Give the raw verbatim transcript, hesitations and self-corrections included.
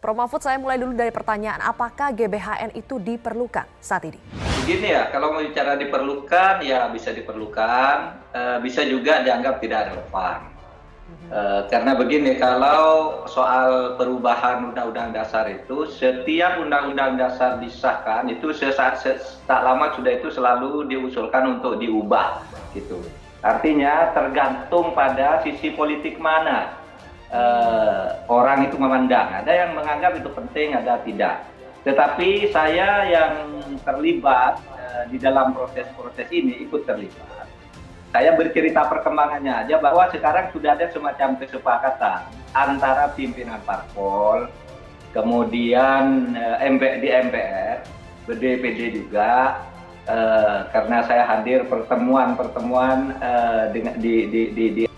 Prof Mahfud, saya mulai dulu dari pertanyaan, apakah G B H N itu diperlukan saat ini? Begini ya, kalau mau bicara diperlukan, ya bisa diperlukan, e, bisa juga dianggap tidak relevan. E, karena begini, kalau soal perubahan Undang-Undang Dasar itu, setiap Undang-Undang Dasar disahkan, itu sesaat, tak lama sudah itu selalu diusulkan untuk diubah, gitu. Artinya tergantung pada sisi politik mana Uh, orang itu memandang, ada yang menganggap itu penting, ada tidak. Tetapi saya yang terlibat uh, di dalam proses-proses ini ikut terlibat. Saya bercerita perkembangannya aja bahwa sekarang sudah ada semacam kesepakatan antara pimpinan parpol, kemudian uh, M P, di M P R, B D P D juga. Uh, karena saya hadir pertemuan-pertemuan uh, di, di, di, di